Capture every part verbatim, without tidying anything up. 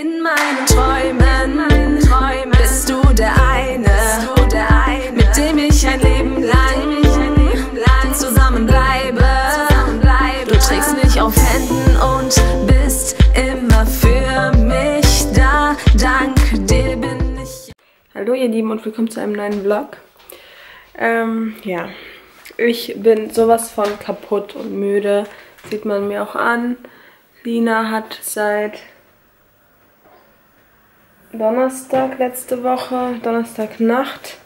In meinen Träumen bist du der eine, mit dem ich ein Leben lang zusammenbleibe. Du trägst mich auf Händen und bist immer für mich da. Dank dir bin ich... Hallo ihr Lieben und willkommen zu einem neuen Vlog. Ähm, ja. Ich bin sowas von kaputt und müde. Sieht man mir auch an. Lina hat seit Donnerstag letzte Woche, Donnerstagnacht,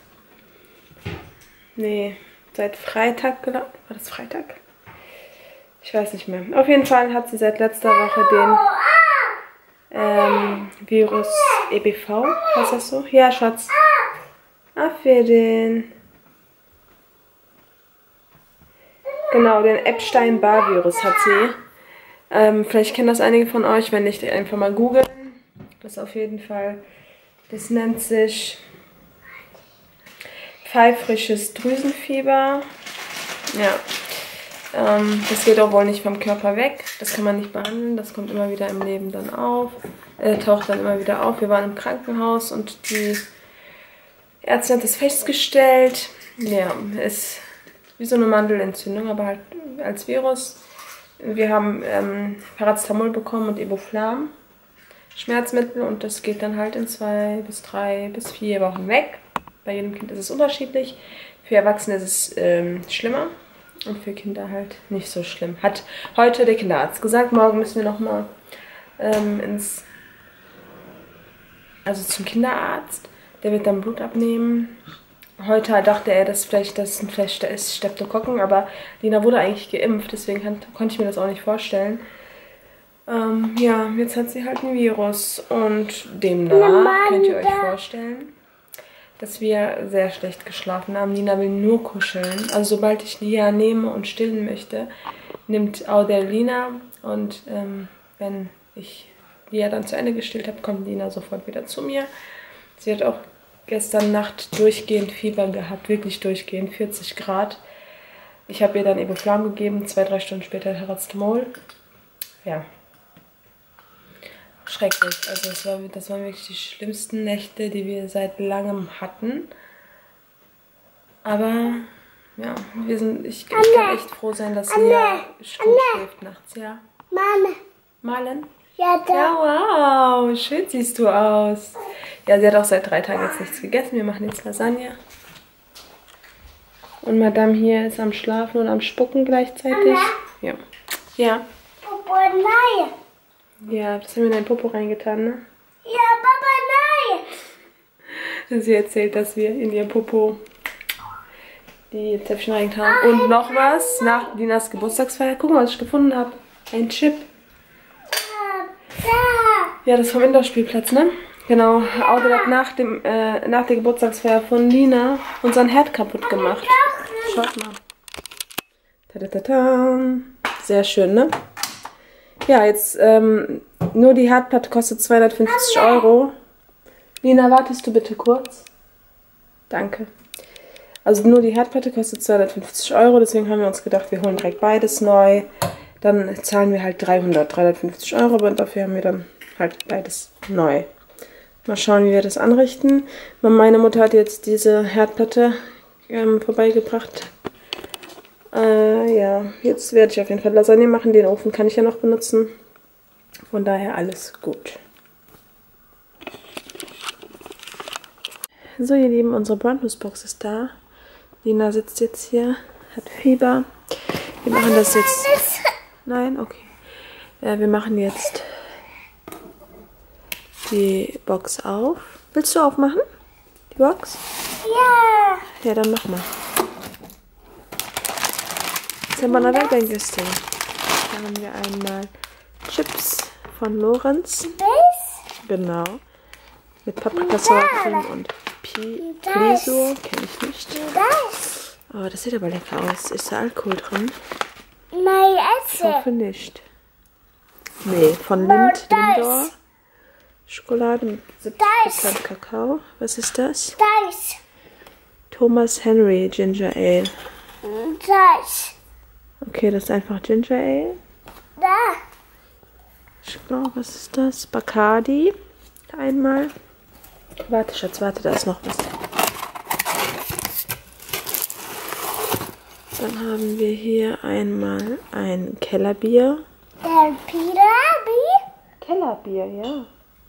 nee, seit Freitag, war das Freitag? Ich weiß nicht mehr. Auf jeden Fall hat sie seit letzter Woche den ähm, Virus E B V, heißt das so? Ja, Schatz. Affe den. Genau, den Epstein-Barr-Virus hat sie. Ähm, vielleicht kennen das einige von euch, wenn nicht, einfach mal googeln. Das auf jeden Fall, das nennt sich pfeifrisches Drüsenfieber. Ja, ähm, das geht auch wohl nicht vom Körper weg. Das kann man nicht behandeln, das kommt immer wieder im Leben dann auf, äh, taucht dann immer wieder auf. Wir waren im Krankenhaus und die Ärztin hat das festgestellt. Ja, ist wie so eine Mandelentzündung, aber halt als Virus. Wir haben ähm, Paracetamol bekommen und Ibuflam. Schmerzmittel, und das geht dann halt in zwei bis drei bis vier Wochen weg. Bei jedem Kind ist es unterschiedlich. Für Erwachsene ist es ähm, schlimmer und für Kinder halt nicht so schlimm. Hat heute der Kinderarzt gesagt, morgen müssen wir nochmal ähm, ins, also zum Kinderarzt. Der wird dann Blut abnehmen. Heute dachte er, dass vielleicht das ein vielleicht ist Streptokokken, aber Lina wurde eigentlich geimpft, deswegen kann, konnte ich mir das auch nicht vorstellen. Ähm, ja, jetzt hat sie halt ein Virus und demnach könnt ihr euch vorstellen, dass wir sehr schlecht geschlafen haben. Lina will nur kuscheln. Also sobald ich Lina nehme und stillen möchte, nimmt auch der Lina, und ähm, wenn ich Lina dann zu Ende gestillt habe, kommt Lina sofort wieder zu mir. Sie hat auch gestern Nacht durchgehend Fieber gehabt, wirklich durchgehend, vierzig Grad. Ich habe ihr dann Ibuflam gegeben, zwei, drei Stunden später Paracetamol. Ja. Schrecklich. Also das, war, das waren wirklich die schlimmsten Nächte, die wir seit langem hatten. Aber ja, wir sind, ich, ich kann echt froh sein, dass Lina gut schläft nachts, ja. Mama. Malen? Ja, da. Ja, wow, schön siehst du aus. Ja, sie hat auch seit drei Tagen jetzt nichts gegessen. Wir machen jetzt Lasagne. Und Madame hier ist am Schlafen und am Spucken gleichzeitig. Mama. Ja. Ja. Nein. Ja, das haben wir in dein Popo reingetan, ne? Ja, Papa, nein! Sie erzählt, dass wir in ihr Popo die Zäpfchen reingetan haben. Und noch was, nach Linas Geburtstagsfeier. Guck mal, was ich gefunden habe. Ein Chip. Ja, das vom Indoor-Spielplatz, ne? Genau, Aude hat nach, dem, äh, nach der Geburtstagsfeier von Lina unseren Herd kaputt gemacht. Schaut mal. Ta-da-ta-ta. Sehr schön, ne? Ja, jetzt ähm, nur die Herdplatte kostet zweihundertfünfzig Euro. Lina, wartest du bitte kurz? Danke. Also nur die Herdplatte kostet zweihundertfünfzig Euro, deswegen haben wir uns gedacht, wir holen direkt beides neu. Dann zahlen wir halt dreihundert, dreihundertfünfzig Euro, aber dafür haben wir dann halt beides neu. Mal schauen, wie wir das anrichten. Meine Mutter hat jetzt diese Herdplatte ähm, vorbeigebracht. Äh, ja, jetzt werde ich auf jeden Fall Lasagne machen. Den Ofen kann ich ja noch benutzen. Von daher alles gut. So, ihr Lieben, unsere Brandmus-Box ist da. Lina sitzt jetzt hier, hat Fieber. Wir machen das jetzt... Nein? Okay. Ja, wir machen jetzt die Box auf. Willst du aufmachen? Die Box? Ja. Ja, dann mach mal. Jetzt haben wir noch ein Güstchen. Da haben wir einmal Chips von Lorenz. Genau. Mit Paprikasauercreme und Piso. Kenne ich nicht. Oh, das sieht aber lecker aus. Ist da Alkohol drin? Nein, ich hoffe nicht. Nee, von Lind, Lindor. Schokolade mit siebzig Prozent Kakao. Was ist das? Thomas Henry Ginger Ale. Okay, das ist einfach Ginger Ale. Da. Schau, was ist das? Bacardi. Einmal. Warte, Schatz, warte, da ist noch was. Dann haben wir hier einmal ein Kellerbier. Kellerbier? Kellerbier, ja.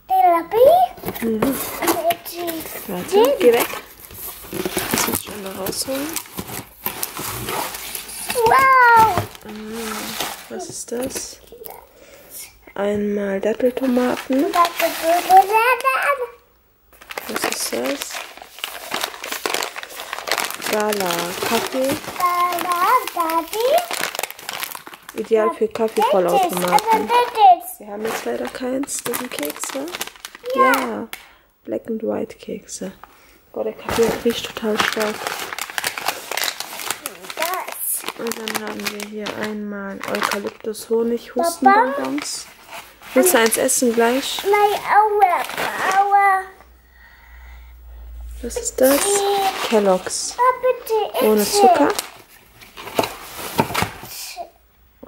Kellerbier? Mhm. Warte, geh weg. Das muss ich einmal rausholen. Wow! Ah, was ist das? Einmal Datteltomaten. Was ist das? Gala Kaffee. Ideal für Kaffee-Vollautomaten. Wir haben jetzt leider keins. Das sind Kekse. Ja. ja. Black and White Kekse. Boah, der Kaffee riecht total stark. Und dann haben wir hier einmal Eukalyptus-Honig-Hustenbonbons. Willst du eins essen gleich? Was ist das? Kellogg's. Ohne Zucker.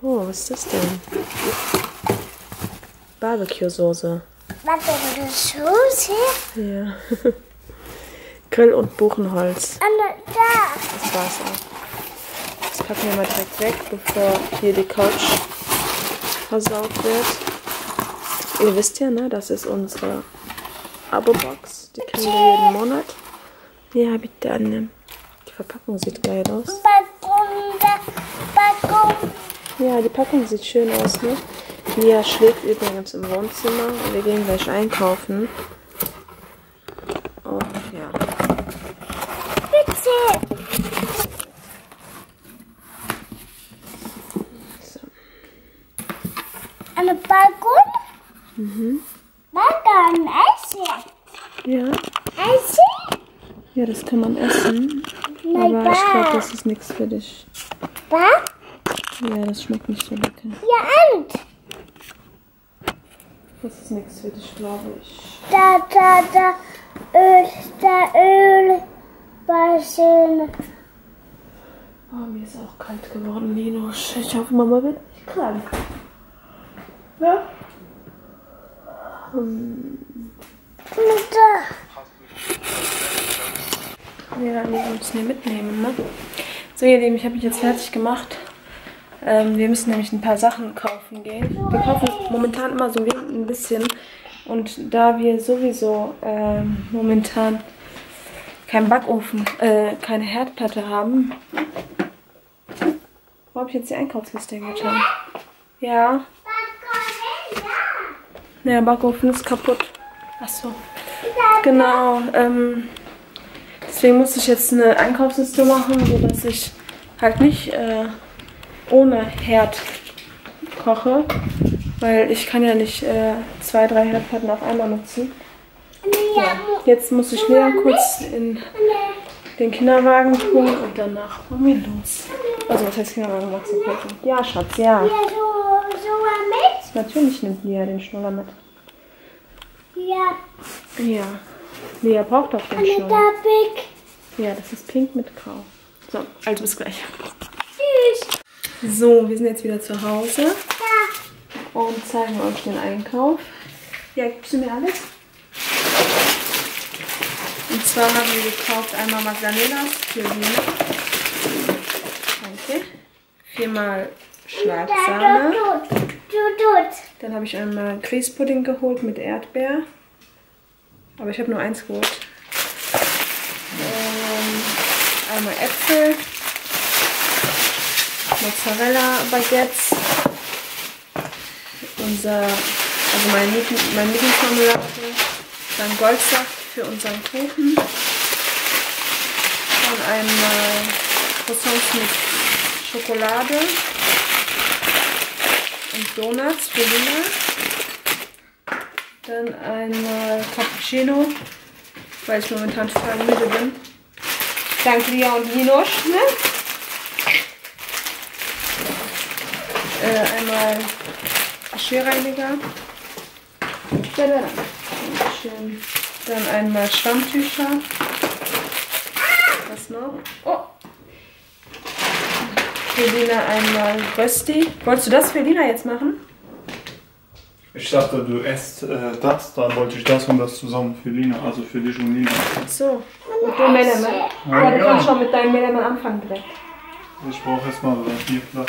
Oh, was ist das denn? Barbecue-Soße. Barbecue-Soße? Ja. Grill und Buchenholz. Das war's auch. Das packen wir mal direkt weg, bevor hier die Couch versaut wird. Ihr wisst ja, ne, das ist unsere Abo-Box. Die kriegen wir jeden Monat. Hier habe ich dann. Die Verpackung sieht geil aus. Ja, die Packung sieht schön aus, ne? Mia schläft übrigens im Wohnzimmer und wir gehen gleich einkaufen. Und ja. Bitte! Eine Balkon? Mhm. Balkon essen? Ja. Essen? Ja, das kann man essen. Nein, aber ich glaube, das ist nichts für dich. Was? Ja, das schmeckt nicht so lecker. Ja, und? Das ist nichts für dich, glaube ich. Da, da, da, Öl, da, Öl, waschen. Oh, mir ist auch kalt geworden, Lino. Ich hoffe, Mama wird nicht krank. Ja? Hm. Ja, wir müssen die mitnehmen, ne? So ihr Lieben, ich habe mich jetzt fertig gemacht. Ähm, wir müssen nämlich ein paar Sachen kaufen gehen. Wir kaufen momentan immer so ein bisschen. Und da wir sowieso ähm, momentan keinen Backofen, äh, keine Herdplatte haben. Wo habe ich jetzt die Einkaufsliste hingetan? Ja. Ja, Backofen ist kaputt. Achso. Genau. Ähm, deswegen musste ich jetzt eine Einkaufsliste machen, sodass ich halt nicht äh, ohne Herd koche. Weil ich kann ja nicht äh, zwei, drei Herdplatten auf einmal nutzen. Ja. Jetzt muss ich Lea kurz in den Kinderwagen tun und danach machen wir los. Also was heißt Kinderwagen? Magst du kochen? Ja, Schatz, ja. Natürlich nimmt Lea den Schnuller mit. Ja. Ja. Lea braucht auch den Schnuller. Ja, das ist pink mit grau. So, also bis gleich. Tschüss. So, wir sind jetzt wieder zu Hause. Ja. Und zeigen euch den Einkauf. Ja, gibst du mir alles? Und zwar haben wir gekauft einmal Magdalenas für Lina. Danke. Viermal Schlagsahne. Dann habe ich einmal Grießpudding geholt mit Erdbeer. Aber ich habe nur eins geholt. Ähm, einmal Äpfel. Mozzarella Baguettes. Unser, also mein Lieblingsmarmelade. Dann Goldsaft für unseren Kuchen. Und einmal Croissants mit Schokolade. Und Donuts für Lina. Dann einmal Cappuccino, weil ich momentan total müde bin. Dank Lia und Linosch. Ne? Äh, einmal Geschirrreiniger. Dann einmal Stammtücher. Was noch? Oh! Für Lina einmal Rösti. Wolltest du das für Lina jetzt machen? Ich dachte, du esst äh, das, dann wollte ich das und das zusammen für Lina, also für dich und Lina. Ach so, und du Melaman? Ja, ja, du kannst schon mit deinem Melaman anfangen direkt. Ich brauche erstmal hier Platz.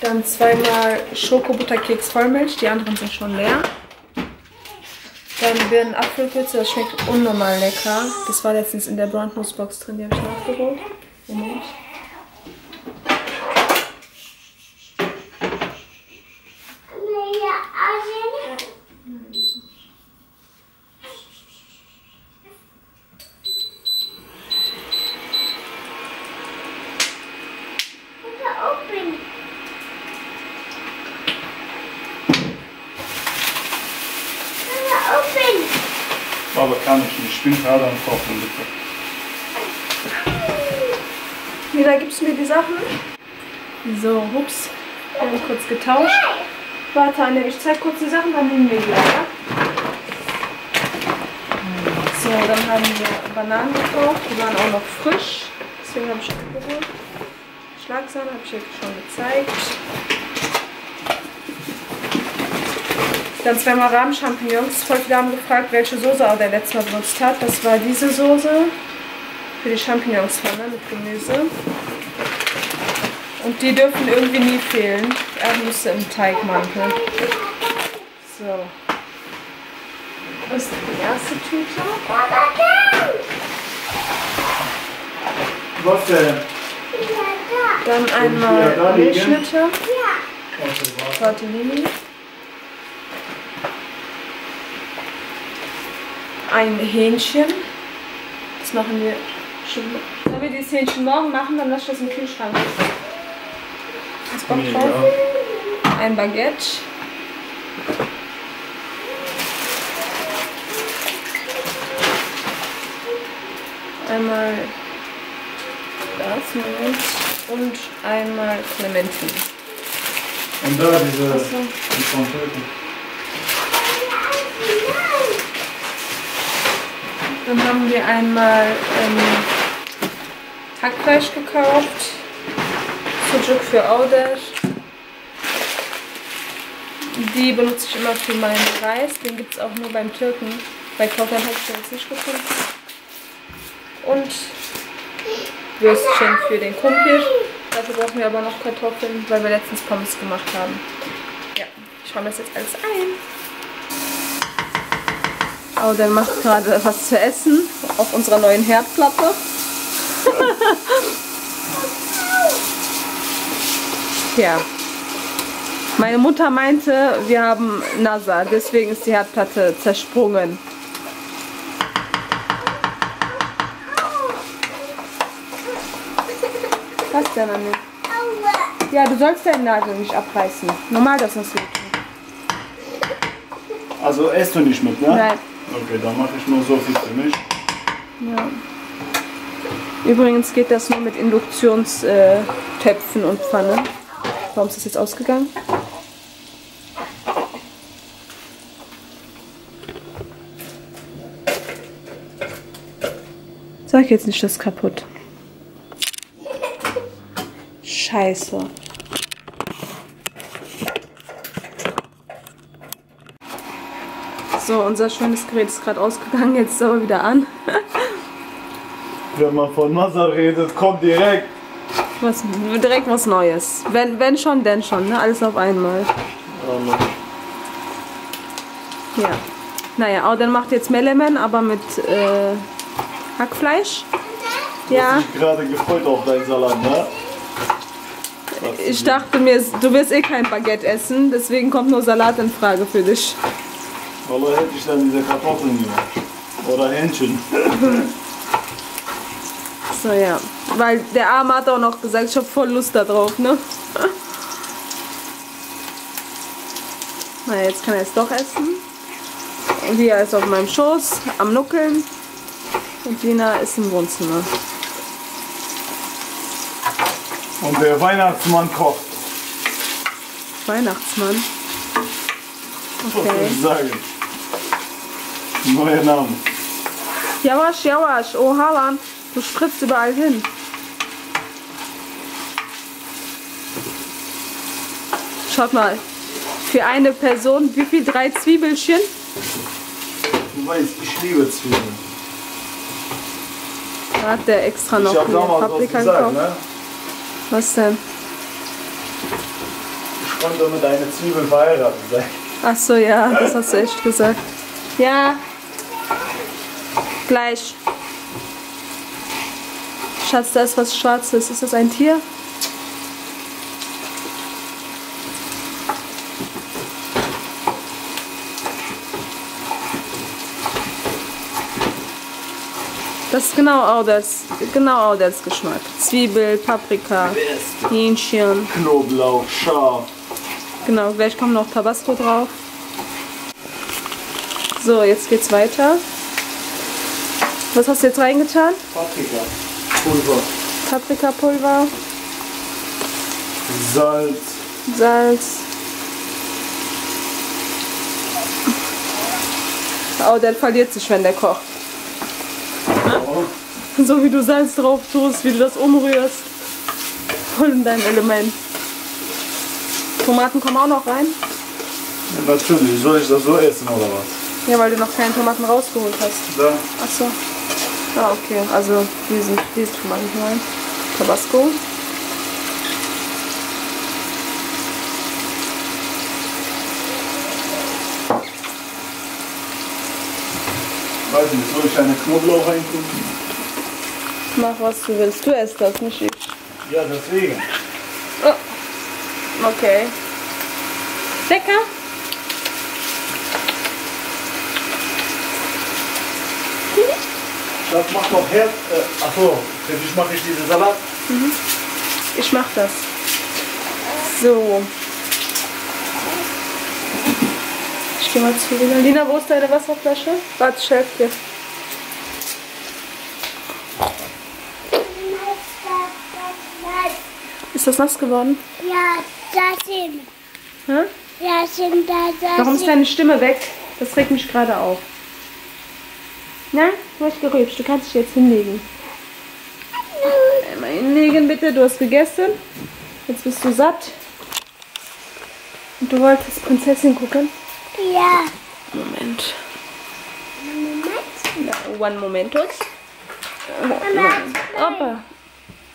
Dann zweimal Schokobutterkeks Vollmilch, die anderen sind schon leer. Dann werden Apfelpilze, das schmeckt unnormal lecker. Das war letztens in der Brandmus-Box drin, die habe ich nachgeholt. Moment. Aber kann ich nicht. Ich bin gerade am Kochen, bitte. Lina, gibst du mir die Sachen? So, hups. Wir haben kurz getauscht. Warte, Anne, ich zeig kurz die Sachen, dann nehmen wir die, ja? So, dann haben wir Bananen gekauft. Die waren auch noch frisch. Deswegen habe ich abgeholt. Schlagsahne habe ich euch schon gezeigt. Dann zweimal Rahmchampignons. Voll viele haben gefragt, welche Soße auch der letzte Mal benutzt hat. Das war diese Soße für die Champignonspfanne mit Gemüse. Und die dürfen irgendwie nie fehlen. Er müsste im Teigmantel. So. Das ist die erste Tüte. Was denn? Dann einmal Milchschnitte. Tortellini. Ein Hähnchen. Das machen wir schon. Wenn wir dieses Hähnchen morgen machen, dann lasse ich das im Kühlschrank. Das Bock drauf. Ein Baguette. Einmal das, Moment. Und einmal Clementine. Und da diese Franzöten. Dann haben wir einmal ähm, Hackfleisch gekauft, Sucuk für Auder. Die benutze ich immer für meinen Reis, den gibt es auch nur beim Türken. Bei Kaufland habe ich den jetzt nicht gefunden. Und Würstchen für den Kumpel. Dafür brauchen wir aber noch Kartoffeln, weil wir letztens Pommes gemacht haben. Ja, ich räume das jetzt alles ein. Oh, der macht gerade was zu essen auf unserer neuen Herdplatte. Ja. Meine Mutter meinte, wir haben NASA, deswegen ist die Herdplatte zersprungen. Was denn, Anne? Ja, du sollst deinen Nagel nicht abreißen. Normal, dass das so tut. Also esst du nicht mit, ne? Nein. Okay, dann mache ich nur so viel für mich. Ja. Übrigens geht das nur mit Induktionstöpfen und Pfannen. Warum ist das jetzt ausgegangen? Sag jetzt nicht, das ist kaputt. Scheiße. So, unser schönes Gerät ist gerade ausgegangen, jetzt ist aber wieder an. Wenn man von NASA redet, kommt direkt. Was, direkt was Neues. Wenn, wenn schon, denn schon, ne? Alles auf einmal. Ja. Ja. Naja, auch dann macht jetzt Melaman, aber mit äh, Hackfleisch. Du ja. hast dich gerade gefreut auf deinen Salat, ne? Ich dachte mir, du wirst eh kein Baguette essen, deswegen kommt nur Salat in Frage für dich. Oder hätte ich dann diese Kartoffeln gemacht. Oder Hähnchen. So, ja. Weil der Arme hat auch noch gesagt, ich habe voll Lust da drauf, ne? Na, jetzt kann er es doch essen. Lia ist auf meinem Schoß, am Nuckeln. Und Lina ist im Wohnzimmer. Und der Weihnachtsmann kocht. Weihnachtsmann? Okay. Was soll ich sagen? Neuer Name. Jawasch, Jawasch, oh Halan, du spritzt überall hin. Schaut mal, für eine Person, wie viel? Drei Zwiebelchen? Du weißt, ich liebe Zwiebeln. Da hat der extra noch Paprika gekauft. Ne? Was denn? Ich konnte mit einer Zwiebel verheiratet sein. Ach so, ja, das hast du echt gesagt. Ja, gleich. Schatz, da ist was Schwarzes. Ist das ein Tier? Das ist genau das, genau das Geschmack. Zwiebel, Paprika, Hähnchen, Knoblauch, scharf. Genau, gleich kommt noch Tabasco drauf. So, jetzt geht's weiter. Was hast du jetzt reingetan? Paprika, Pulver. Paprikapulver. Salz. Salz. Oh, der verliert sich, wenn der kocht. So wie du Salz drauf tust, wie du das umrührst. Voll in dein Element. Tomaten kommen auch noch rein? Ja, natürlich. Soll ich das so essen oder was? Ja, weil du noch keine Tomaten rausgeholt hast. Ja. Ach so. Ah, okay. Also diese, diese Tomaten rein. Tabasco. Weiß nicht, soll ich einen Knoblauch reintun? Mach was du willst, du isst das, nicht ich. Ja, deswegen. Oh. Okay. Lecker. Das macht noch Herz. Äh, Achso, ich mache ich diese Salat. Mhm. Ich mach das. So. Ich geh mal zu Lina. Lina, wo ist deine Wasserflasche? Warte, ich helfe dir. Ist das nass geworden? Ja, da sind. Hä? Ja, sind da, da. Warum ist deine Stimme weg? Das regt mich gerade auf. Na, du hast gerübst. Du kannst dich jetzt hinlegen. Einmal hinlegen bitte. Du hast gegessen. Jetzt bist du satt. Und du wolltest Prinzessin gucken? Ja. Moment. Moment. One momentus. Opa.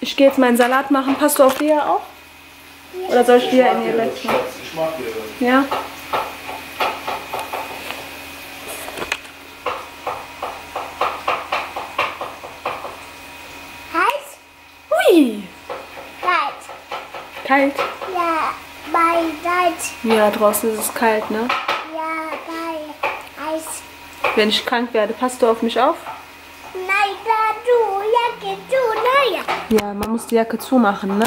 Ich gehe jetzt meinen Salat machen. Passt du auf Lea auf? Oder soll ich Lea in ihr Bett machen? Ich mag dir das. Ja. Heiß? Hui! Kalt. Kalt? Ja, bei Kalt. Ja, draußen ist es kalt, ne? Ja, bei Eis. Wenn ich krank werde, passt du auf mich auf? Nein, da du, Jacke, du, naja. Ja, man muss die Jacke zumachen, ne?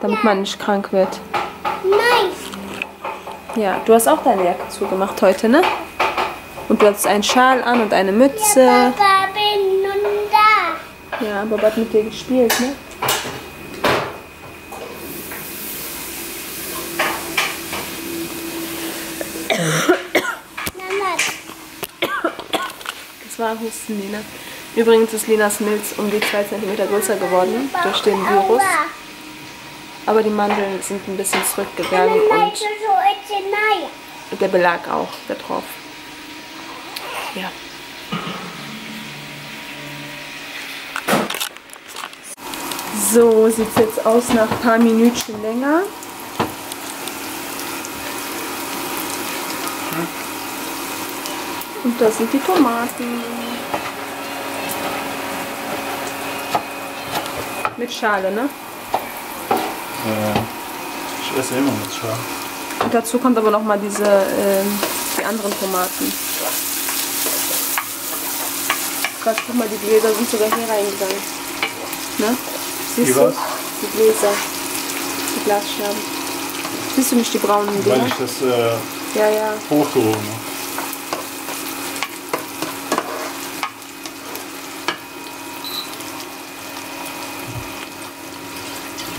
Damit ja. man nicht krank wird. Nein. Ja, du hast auch deine Jacke zugemacht heute, ne? Und du hast einen Schal an und eine Mütze. Ja, Papa, bin nun da. Ja, Papa hat mit dir gespielt, ne? Das war Husten, Lina. Übrigens ist Linas Milz um die zwei Zentimeter größer geworden durch den Virus. Aber die Mandeln sind ein bisschen zurückgegangen und der Belag auch da drauf. Ja. So sieht es jetzt aus nach ein paar Minütchen länger. Und das sind die Tomaten. Mit Schale, ne? Ja, ich esse immer mit Schale. Und dazu kommt aber nochmal diese, äh, die anderen Tomaten. Gerade guck mal, die Gläser sind sogar hier reingegangen. Ne? Siehst die du? Was? Die Gläser. Die Glasscherben. Siehst du nicht die braunen Gläser? Weil ich das äh, ja, ja. hochgehoben habe.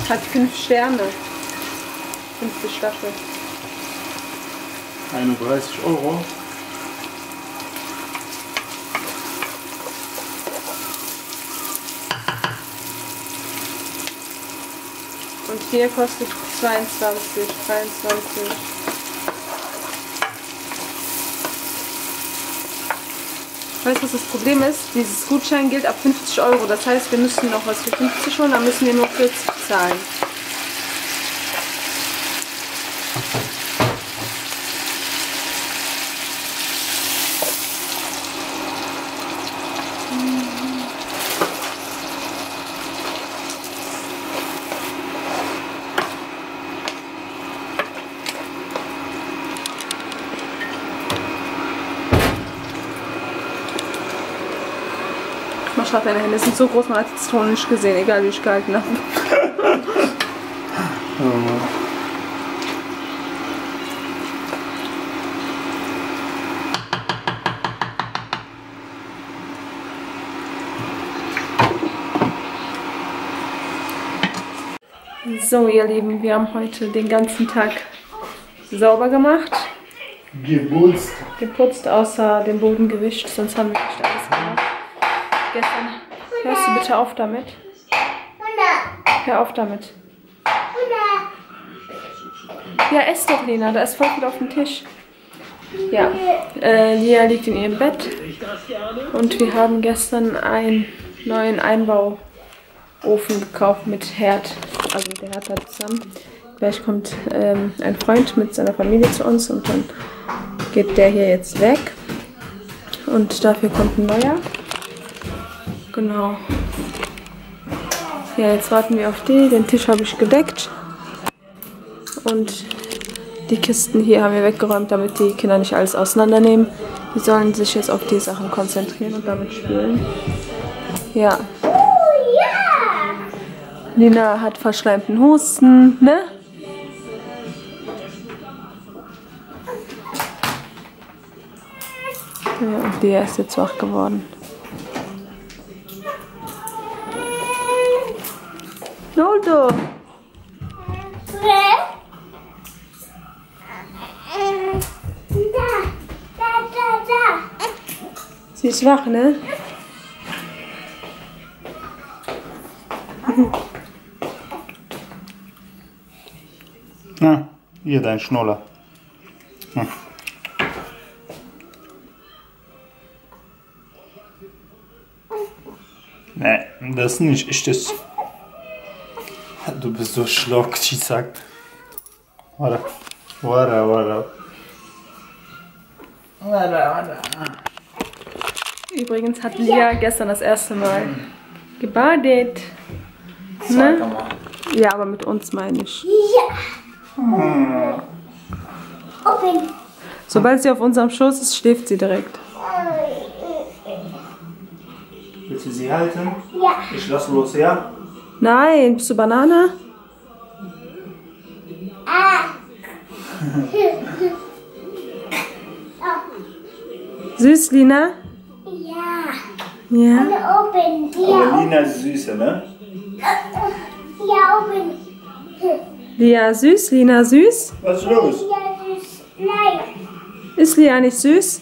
Hat fünf Sterne. Fünfte Staffel. einunddreißig Euro. Und hier kostet zweiundzwanzig, dreiundzwanzig. Weißt du, was das Problem ist? Dieses Gutscheingeld ab fünfzig Euro. Das heißt, wir müssen noch was für fünfzig holen, dann müssen wir nur vierzig zahlen. Deine Hände sind so groß, man hat das Ton nicht gesehen, egal wie ich gehalten habe. So ihr Lieben, wir haben heute den ganzen Tag sauber gemacht. Geputzt. Geputzt, außer dem Boden gewischt, sonst haben wir nicht alles gemacht. Gestern. Hörst du bitte auf damit? Hör auf damit. Ja, ess doch, Lena, da ist voll viel auf dem Tisch. Ja, äh, Lia liegt in ihrem Bett und wir haben gestern einen neuen Einbauofen gekauft mit Herd, also mit der Herd da zusammen. Gleich kommt ähm, ein Freund mit seiner Familie zu uns und dann geht der hier jetzt weg und dafür kommt ein neuer. Genau. Ja, jetzt warten wir auf die. Den Tisch habe ich gedeckt. Und die Kisten hier haben wir weggeräumt, damit die Kinder nicht alles auseinandernehmen. Die sollen sich jetzt auf die Sachen konzentrieren und damit spielen. Ja. Oh, ja. Lina hat verschleimten Husten, ne? Ja, und die ist jetzt wach geworden. Noldo! Sie ist wach, ne? Na, hier dein Schnuller. Hm. Ne, das nicht, ist das. Du bist so schlau, sie sagt. Warte, warte, warte. Warte, warte. Übrigens hat Lia gestern das erste Mal gebadet. Ne? Ja, aber mit uns meine ich. Ja. Sobald sie auf unserem Schoß ist, schläft sie direkt. Willst du sie halten? Ja. Ich lass los, ja? Nein, bist du Banane? Ah. Süß, Lina? Ja. Ja. Aber Lina ist süßer, ne? Ja, oben. Lia süß, Lina süß? Was ist los? Ja, süß. Nein. Ist Lia nicht süß?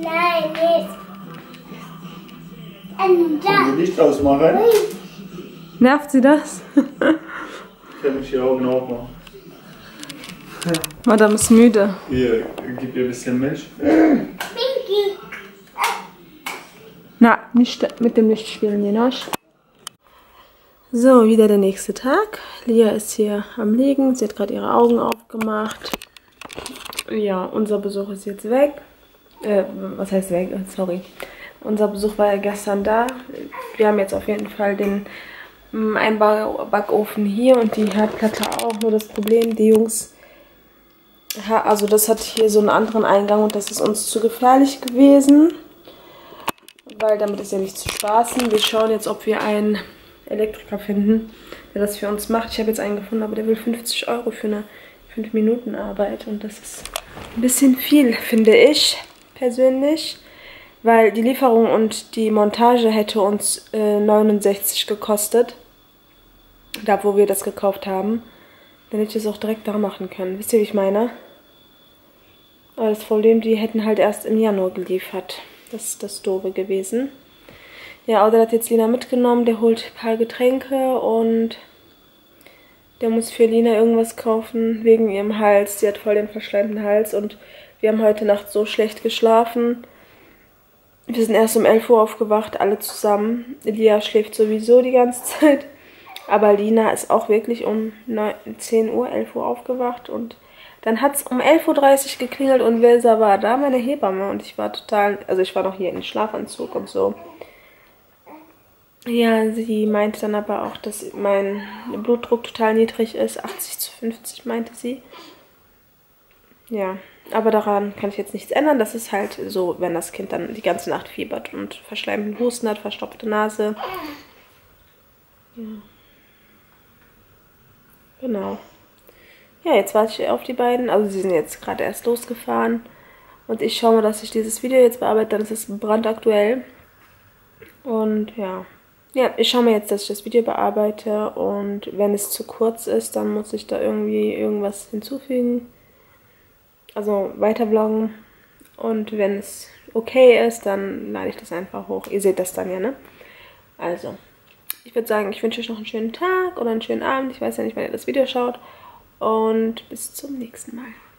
Nein, nicht. Kannst du Licht ausmachen? Nervt sie das? Ich kann mich die Augen aufmachen. Madame ist müde. Hier, gib ihr ein bisschen Milch. Na, nicht mit dem Licht spielen, Jenosch. So, wieder der nächste Tag. Lia ist hier am Liegen. Sie hat gerade ihre Augen aufgemacht. Ja, unser Besuch ist jetzt weg. Äh, was heißt weg? Sorry. Unser Besuch war ja gestern da. Wir haben jetzt auf jeden Fall den Ein Backofen hier und die Herdplatte auch. Nur das Problem, die Jungs, also das hat hier so einen anderen Eingang und das ist uns zu gefährlich gewesen, weil damit ist ja nicht zu spaßen. Wir schauen jetzt, ob wir einen Elektriker finden, der das für uns macht. Ich habe jetzt einen gefunden, aber der will fünfzig Euro für eine fünf Minuten Arbeit und das ist ein bisschen viel, finde ich persönlich. Weil die Lieferung und die Montage hätte uns äh, neunundsechzig gekostet, da wo wir das gekauft haben. Dann hätte ich es auch direkt da machen können. Wisst ihr, wie ich meine? Aber das Problem, die hätten halt erst im Januar geliefert. Das ist das Doofe gewesen. Ja, Auder hat jetzt Lina mitgenommen, der holt ein paar Getränke und Der muss für Lina irgendwas kaufen wegen ihrem Hals. Sie hat voll den verschleimten Hals und wir haben heute Nacht so schlecht geschlafen. Wir sind erst um elf Uhr aufgewacht, alle zusammen. Lia schläft sowieso die ganze Zeit. Aber Lina ist auch wirklich um neun, zehn Uhr, elf Uhr aufgewacht. Und dann hat es um elf Uhr dreißig geklingelt und Wilsa war da, meine Hebamme. Und ich war total, also ich war noch hier in Schlafanzug und so. Ja, sie meinte dann aber auch, dass mein Blutdruck total niedrig ist. achtzig zu fünfzig meinte sie. Ja, aber daran kann ich jetzt nichts ändern. Das ist halt so, wenn das Kind dann die ganze Nacht fiebert und verschleimten Husten hat, verstopfte Nase. Ja. Genau. Ja, jetzt warte ich auf die beiden. Also sie sind jetzt gerade erst losgefahren. Und ich schaue mal, dass ich dieses Video jetzt bearbeite. Dann ist es brandaktuell. Und ja. Ja, ich schaue mir jetzt, dass ich das Video bearbeite. Und wenn es zu kurz ist, dann muss ich da irgendwie irgendwas hinzufügen. Also weiter vloggen. Und wenn es okay ist, dann lade ich das einfach hoch. Ihr seht das dann ja, ne? Also, ich würde sagen, ich wünsche euch noch einen schönen Tag oder einen schönen Abend. Ich weiß ja nicht, wann ihr das Video schaut. Und bis zum nächsten Mal.